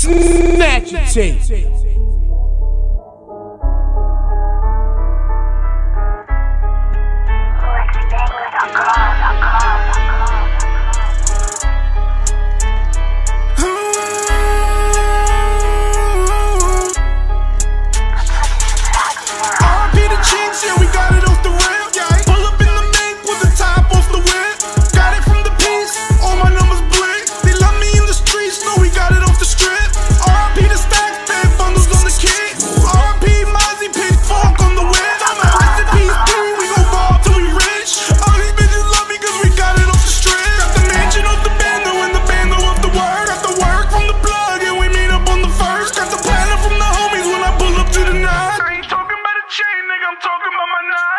Snatch it.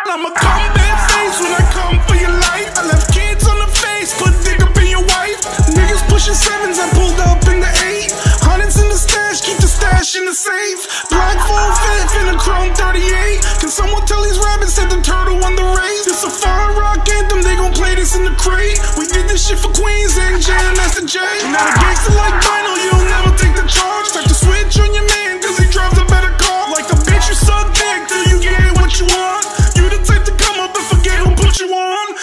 I'ma come back face when I come for your life. I left kids on the face, put dick up in your wife. Niggas pushing sevens, I pulled up in the 8. Hundreds in the stash, keep the stash in the safe. Black full fifth in a chrome 38. Can someone tell these rabbits that the turtle won the race? This a fire rock anthem, they gon' play this in the crate. We did this shit for Queens and J and Master J. Not a gangster like vinyl, you don't never take the charge. Type the switch on your man, cause he drives a better car. Like a bitch, you suck dick till you get what you want.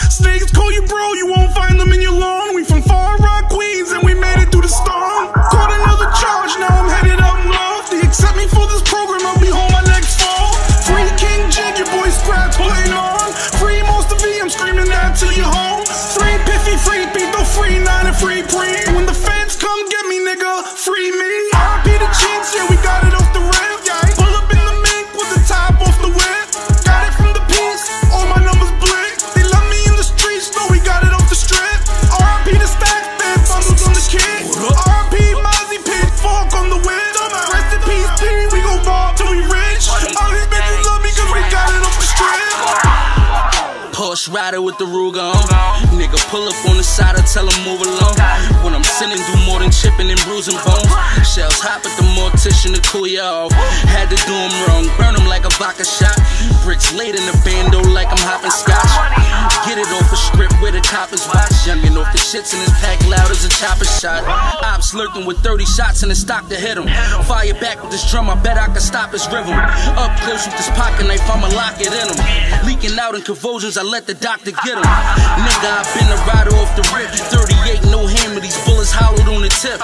Snakes call you bro, you won't find them in your lawn. We from Far Rock, Queens, and we made it through the storm. Caught another charge, now I'm headed up north. They accept me for this program, I'll be home my next fall. Free King Jig, your boy Scraps playing on. Free Monster V, I'm screaming that till you're home. Free Piffy, free Beto, free Nine, and free Preen. When the feds come get me, nigga, free me. R.I.P. the Chiefs, yeah, we got it off the rail. Rider with the Ruger on. Nigga pull up on the side, I tell him move along. When I'm sinning, do more than chipping and bruising bones. Shells hot but the mortician to cool you off. Had to do him wrong, burn him like a vodka shot. Bricks laid in the bando like I'm hopping scotch. Get it off a script where the coppers watch. Youngin' off the shits in his pack loud as a chopper shot. Ops lurking with 30 shots in his stock to hit him. Fire back with this drum, I bet I can stop his rhythm. Up close with this pocket knife, I'ma lock it in him. Leaking out in convulsions, I let the doctor get him. Nigga, I've been a rider off the rip. 38, no hammer, these bullets hollowed on the tip.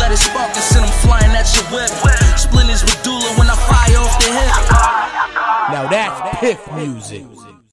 Let it spark and send them flying at your whip. Splinters with doula when I fire off the hip. Now that's piff music.